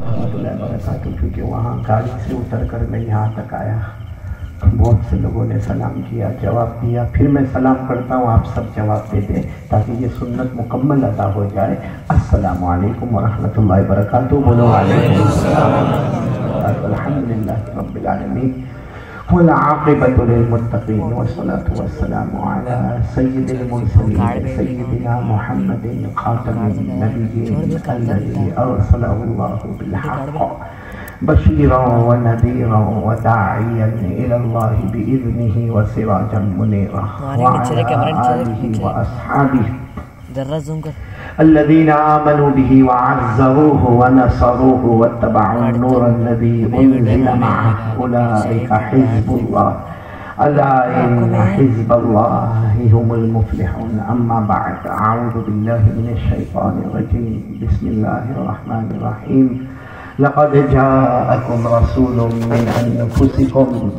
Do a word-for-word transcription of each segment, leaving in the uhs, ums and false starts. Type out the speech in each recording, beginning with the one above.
رحمۃ اللہ وبرکاتہ، کیونکہ وہاں گاڑی سے اتر کر میں یہاں تک آیا، بہت سے لوگوں نے سلام کیا، جواب دیا، پھر میں سلام کرتا ہوں، آپ سب جواب دیتے تاکہ یہ سنت مکمل ادا ہو جائے۔ السلام علیکم ورحمۃ اللہ وبرکاتہ، بولو علیکم السلام۔ الحمدللہ رب العالمین والعاقبۃ للمتقین والصلاة والسلام علی سید المرسلین سیدنا محمد خاتم النبیین الذی ارسلہ اللہ بالحق بشیرا ونذیرا وداعیا الی اللہ بإذنہ وسراجا منیرا وعلی آلہ واصحابہ الذين آمنوا به وعزروه ونصروه واتبعوا النور الذي أنزل معه أولئك حزب الله ألا إن حزب الله هم المفلحون۔ أما بعد، أعوذ بالله من الشيطان الرجيم، بسم الله الرحمن الرحيم۔ لقد جاءكم رسول من أنفسكم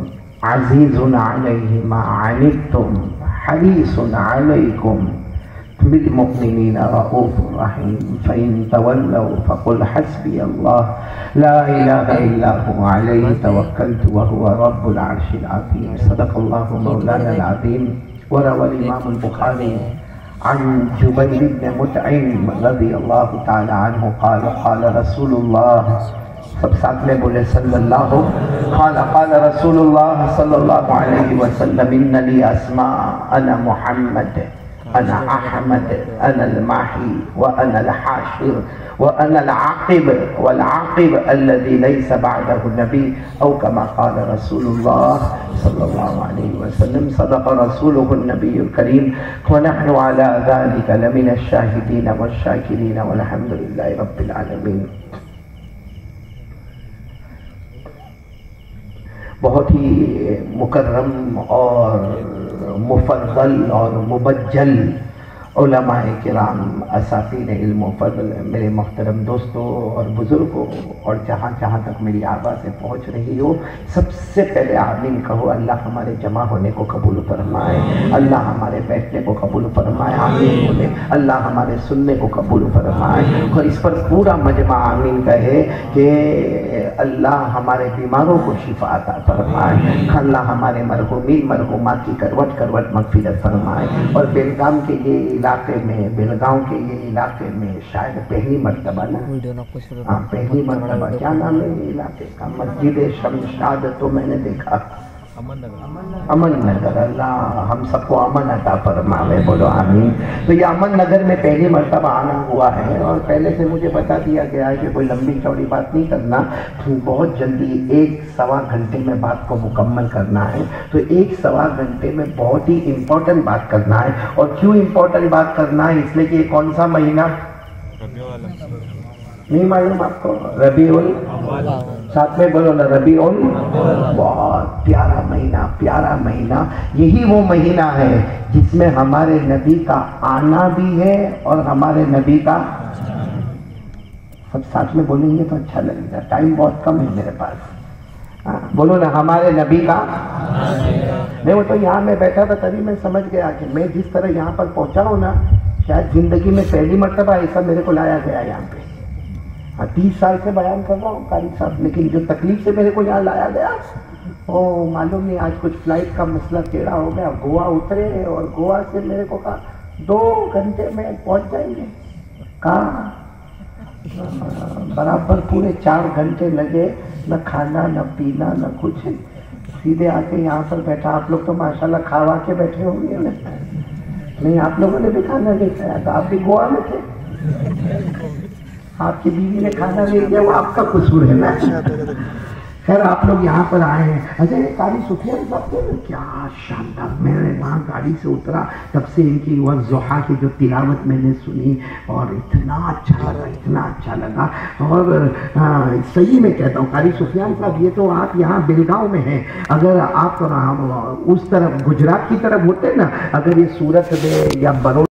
عزيز عليه ما عنتم حريص عليكم بالمؤمنين رؤوف رحيم، فإن تولوا فقل حسبي الله لا إله إلا هو عليه توكلت وهو رب العرش العظيم۔ صدق الله مولانا العظيم۔ وروى الإمام البخاري عن جبير بن مطعم رضي الله تعالى عنه قال قال رسول الله سب ساتھ میں بولے صلی اللہ قال قال رسول الله صلی اللہ علیہ وسلم إن لي أسماء أنا محمد انا احمد انا الماحي وانا الحاشر وانا العاقب والعاقب الذي ليس بعده النبي او كما قال رسول الله صلى الله عليه وسلم۔ صدق رسوله النبي الكريم، ونحن على ذلك لمن الشاهدين والشاكرين، والحمد لله رب العالمين۔ بہت ہی مکرم اور مفضل اور مبجل علماء کرام، اساتین علم و فضل، میرے محترم دوستوں اور بزرگوں، اور جہاں جہاں تک میری آوازیں پہنچ رہی ہو، سب سے پہلے آمین کہو۔ اللہ ہمارے جمع ہونے کو قبول فرمائے، اللہ ہمارے بیٹھنے کو قبول فرمائے، آمین بولے، اللہ ہمارے سننے کو قبول فرمائے، اور اس پر پورا مجمع آمین کہے کہ اللہ ہمارے بیماروں کو شفا عطا فرمائے، اللہ ہمارے مرحومین مرحومات کی کروٹ کروٹ مغفرت فرمائے۔ اور بیلگام کے یہ علاقے میں، بیلگاؤں کے یہ علاقے میں شاید پہلی مرتبہ نا پہلی مرتبہ کیا نام ہے یہ علاقے کا؟ مسجد شمشاد تو میں نے دیکھا، امن نگر، امن نگر۔ اللہ ہم سب کو امن عطا فرمائے، بولو آمین۔ تو یہ امن نگر میں پہلی مرتبہ آنا ہوا ہے، اور پہلے سے مجھے بتا دیا گیا ہے کہ کوئی لمبی چوڑی بات نہیں کرنا، بہت جلدی ایک سوا گھنٹے میں بات کو مکمل کرنا ہے۔ تو ایک سوا گھنٹے میں بہت ہی امپورٹنٹ بات کرنا ہے، اور کیوں امپورٹنٹ بات کرنا ہے؟ اس لیے کہ کون سا مہینہ نہیں معلوم آپ کو؟ ربیع الاول، ساتھ میں بولو نا ربیع الاول، بہت پیارا مہینہ، پیارا مہینہ۔ یہی وہ مہینہ ہے جس میں ہمارے نبی کا آنا بھی ہے اور ہمارے نبی کا، سب ساتھ میں بولیں گے تو اچھا لگے گا، ٹائم بہت کم ہے میرے پاس۔ بولو نا ہمارے نبی کا نہیں، وہ تو یہاں میں بیٹھا تھا تبھی میں سمجھ گیا کہ میں جس طرح یہاں پر پہنچا ہوں نا، شاید زندگی میں پہلی مرتبہ ایسا میرے کو لایا گیا یہاں پہ۔ تیس سال سے بیان کر رہا ہوں قاری صاحب، لیکن جو تکلیف سے میرے کو یہاں لایا گیا، او معلوم نہیں آج کچھ فلائٹ کا مسئلہ ٹیڑھا ہو گیا، گوا اترے اور گوا سے میرے کو کہا دو گھنٹے میں پہنچ جائیں گے، کہاں برابر پورے چار گھنٹے لگے، نہ کھانا نہ پینا نہ کچھ، سیدھے آ کے یہاں پر بیٹھا۔ آپ لوگ تو ماشاءاللہ کھاوا کے بیٹھے ہوں گے نا؟ نہیں، آپ لوگوں نے بھی کھانا نہیں کھایا تھا، آپ بھی گوا میں تھے، آپ کی بیوی نے کھانا لے لیا، وہ آپ کا قصور ہے نا۔ خیر آپ لوگ یہاں پر آئے ہیں۔ اچھا یہ قاری سفیان صاحب کیا شاندار، میں نے وہاں گاڑی سے اترا، تب سے ان کی والضحیٰ کی جو تلاوت میں نے سنی، اور اتنا اچھا لگا، اتنا اچھا لگا۔ اور صحیح میں کہتا ہوں قاری سفیان صاحب، یہ تو آپ یہاں بیلگاؤں میں ہیں، اگر آپ اس طرف گجرات کی طرف ہوتے نا، اگر یہ سورت میں یا برو